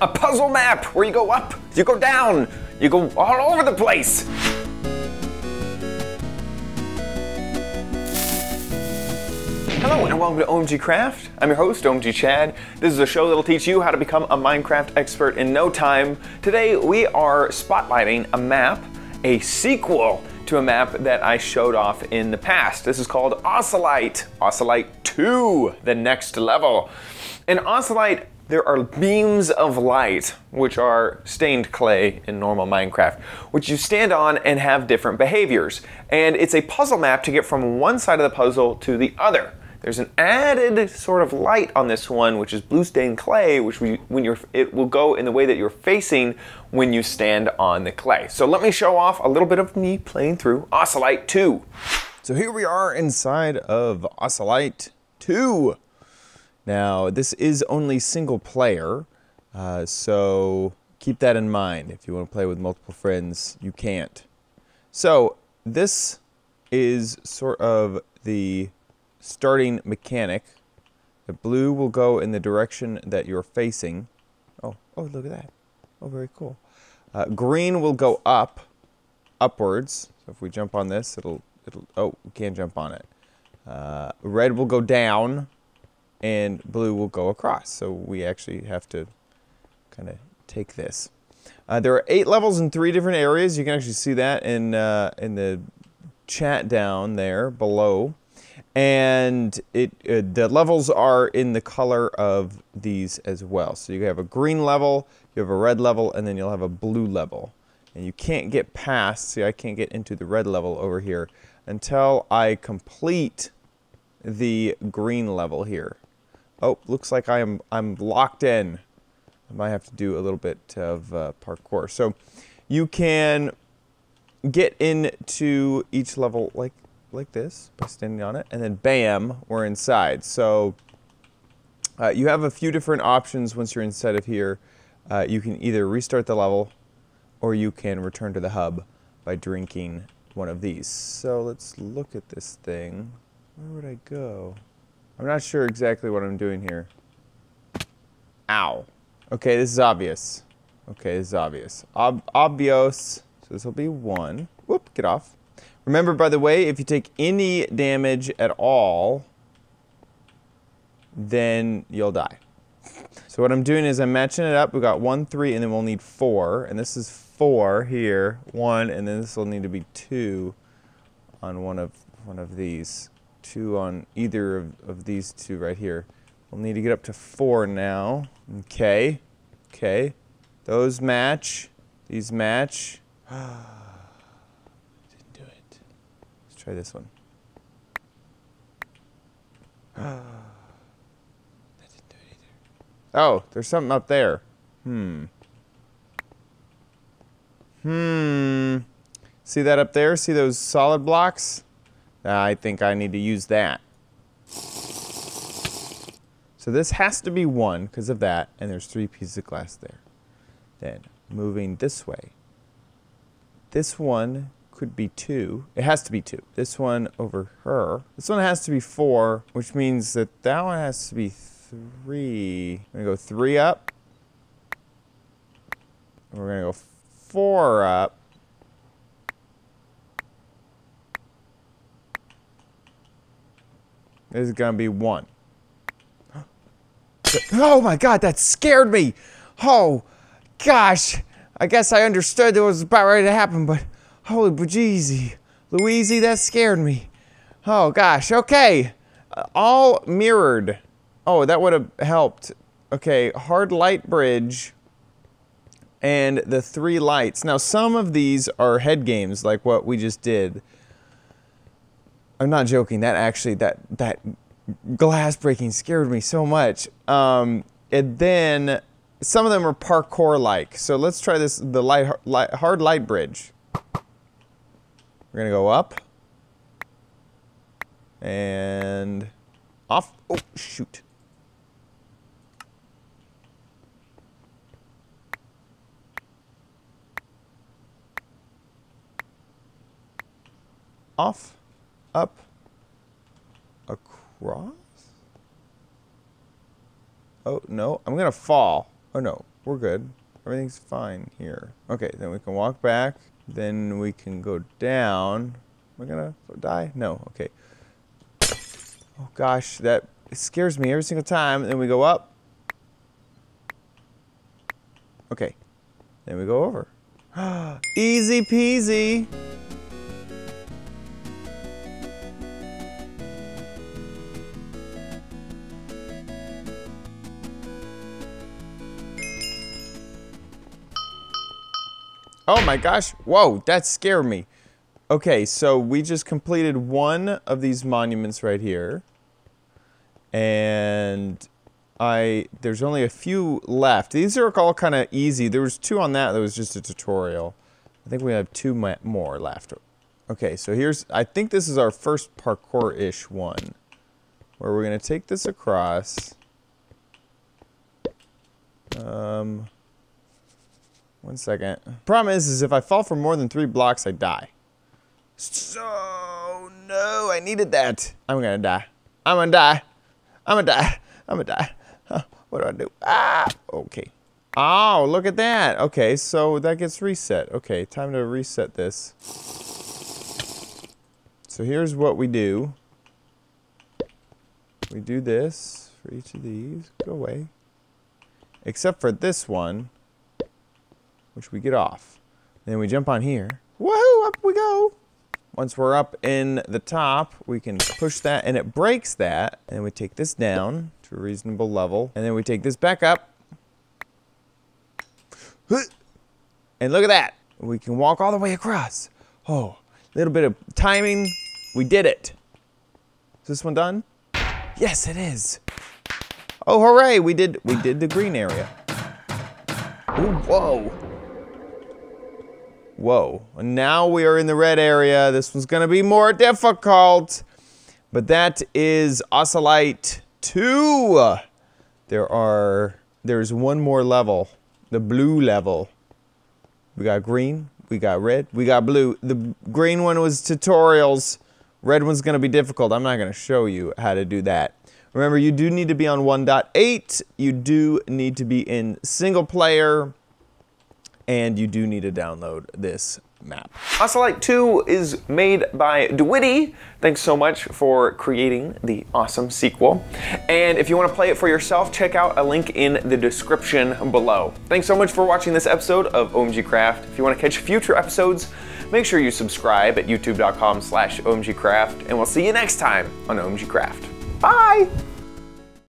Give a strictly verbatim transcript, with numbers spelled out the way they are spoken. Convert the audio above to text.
a puzzle map where you go up, you go down, you go all over the place. Hello and welcome to O M G Craft. I'm your host, O M G Chad. This is a show that'll teach you how to become a Minecraft expert in no time. Today we are spotlighting a map, a sequel to a map that I showed off in the past. This is called Oscilight, Oscilight two, the next level. In Oscilight, there are beams of light, which are stained clay in normal Minecraft, which you stand on and have different behaviors. And it's a puzzle map to get from one side of the puzzle to the other. There's an added sort of light on this one, which is blue stained clay, which we, when you're, it will go in the way that you're facing when you stand on the clay. So let me show off a little bit of me playing through Oscilight two. So here we are inside of Oscilight two. Now, this is only single player, uh, so keep that in mind. If you want to play with multiple friends, you can't. So this is sort of the starting mechanic. The blue will go in the direction that you're facing. Oh, oh, look at that. Oh, very cool. Uh, green will go up, upwards. So if we jump on this, it'll, it'll, oh, we can't jump on it. Uh, red will go down, and blue will go across. So we actually have to kind of take this. Uh, there are eight levels in three different areas. You can actually see that in, uh, in the chat down there below. And it, uh, the levels are in the color of these as well. So you have a green level, you have a red level, and then you'll have a blue level. And you can't get past, see I can't get into the red level over here, until I complete the green level here. Oh, looks like I am, I'm locked in. I might have to do a little bit of uh, parkour. So you can get into each level like like this by standing on it, and then bam, we're inside. So uh, you have a few different options once you're inside of here. Uh, you can either restart the level, or you can return to the hub by drinking one of these. So let's look at this thing. Where would I go? I'm not sure exactly what I'm doing here. Ow. Okay, this is obvious. Okay, this is obvious. Ob obvious. So this will be one. Whoop, get off. Remember, by the way, if you take any damage at all, then you'll die. So what I'm doing is I'm matching it up. We've got one, three, and then we'll need four. And this is four here. One, and then this will need to be two on one of, one of these. Two on either of, of these two right here. We'll need to get up to four now. Okay, okay. Those match, these match. Didn't do it. Let's try this one. That didn't do it either. Oh, there's something up there. Hmm. Hmm. See that up there? See those solid blocks? I think I need to use that. So this has to be one because of that, and there's three pieces of glass there. Then moving this way. This one could be two. It has to be two. This one over her. This one has to be four, which means that that one has to be three. We're gonna go three up. And we're gonna go four up. This is gonna be one. Oh my god, that scared me! Oh, gosh! I guess I understood that was about ready to happen, but holy bejeezy, Louisey, that scared me. Oh gosh, okay. Uh, all mirrored. Oh, that would have helped. Okay, hard light bridge and the three lights. Now, some of these are head games, like what we just did. I'm not joking, that actually, that that glass breaking scared me so much. Um, and then, some of them are parkour-like. So let's try this, the light, light, hard light bridge. We're gonna go up. And off, oh shoot. Off. Up, across? Oh, no, I'm gonna fall. Oh, no, we're good. Everything's fine here. Okay, then we can walk back. Then we can go down. We're gonna die? No, okay. Oh gosh, that scares me every single time. Then we go up. Okay, then we go over. Easy peasy. Oh my gosh, whoa, that scared me. Okay, so we just completed one of these monuments right here. And I, there's only a few left. These are all kind of easy. There was two on that that was just a tutorial. I think we have two more left. Okay, so here's, I think this is our first parkour-ish one, where we're gonna take this across. Um, one second. Problem is, is if I fall for more than three blocks, I die. So, no, I needed that. I'm gonna die. I'm gonna die. I'm gonna die. I'm gonna die. Huh, what do I do? Ah, okay. Oh, look at that. Okay, so that gets reset. Okay, time to reset this. So here's what we do. We do this for each of these. Go away. Except for this one, which we get off. Then we jump on here. Woohoo, up we go. Once we're up in the top, we can push that and it breaks that. And then we take this down to a reasonable level. And then we take this back up. And look at that. We can walk all the way across. Oh, a little bit of timing. We did it. Is this one done? Yes, it is. Oh, hooray, we did, we did the green area. Ooh, whoa. Whoa, now we are in the red area. This one's gonna be more difficult. But that is Oscilight two. There are, there's one more level, the blue level. We got green, we got red, we got blue. The green one was tutorials. Red one's gonna be difficult. I'm not gonna show you how to do that. Remember, you do need to be on one point eight. You do need to be in single player. And you do need to download this map. Oscilight two is made by DeWitty. Thanks so much for creating the awesome sequel. And if you want to play it for yourself, check out a link in the description below. Thanks so much for watching this episode of O M G Craft. If you want to catch future episodes, make sure you subscribe at youtube dot com slash O M G Craft, and we'll see you next time on O M G Craft. Bye!